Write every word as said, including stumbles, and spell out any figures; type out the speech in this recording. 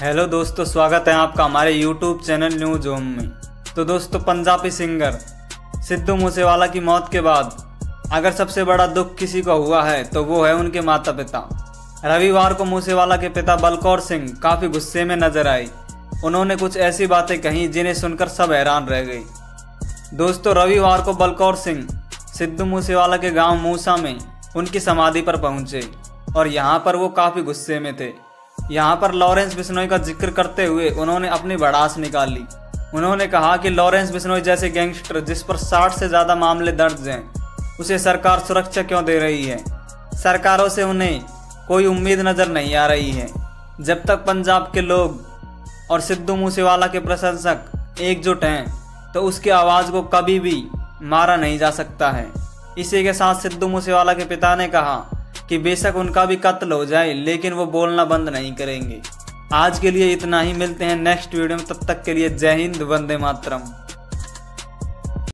Hello दोस्तों, स्वागत है आपका हमारे यूट्यूब चैनल न्यूज़ होम में। तो दोस्तों, पंजाबी सिंगर सिद्धू मूसेवाला की मौत के बाद अगर सबसे बड़ा दुख किसी को हुआ है तो वो है उनके माता पिता। रविवार को मूसेवाला के पिता बलकौर सिंह काफ़ी गुस्से में नजर आए। उन्होंने कुछ ऐसी बातें कहीं जिन्हें सुनकर सब हैरान रह गए। दोस्तों, रविवार को बलकौर सिंह सिद्धू मूसेवाला के गाँव मूसा में उनकी समाधि पर पहुँचे और यहाँ पर वो काफ़ी गुस्से में थे। यहाँ पर लॉरेंस बिश्नोई का जिक्र करते हुए उन्होंने अपनी भड़ास निकाल ली। उन्होंने कहा कि लॉरेंस बिश्नोई जैसे गैंगस्टर जिस पर साठ से ज़्यादा मामले दर्ज हैं, उसे सरकार सुरक्षा क्यों दे रही है? सरकारों से उन्हें कोई उम्मीद नज़र नहीं आ रही है। जब तक पंजाब के लोग और सिद्धू मूसेवाला के प्रशंसक एकजुट हैं तो उसकी आवाज़ को कभी भी मारा नहीं जा सकता है। इसी के साथ सिद्धू मूसेवाला के पिता ने कहा कि बेशक उनका भी कत्ल हो जाए लेकिन वो बोलना बंद नहीं करेंगे। आज के लिए इतना ही, मिलते हैं नेक्स्ट वीडियो में। तब तक के लिए जय हिंद, वंदे मातरम।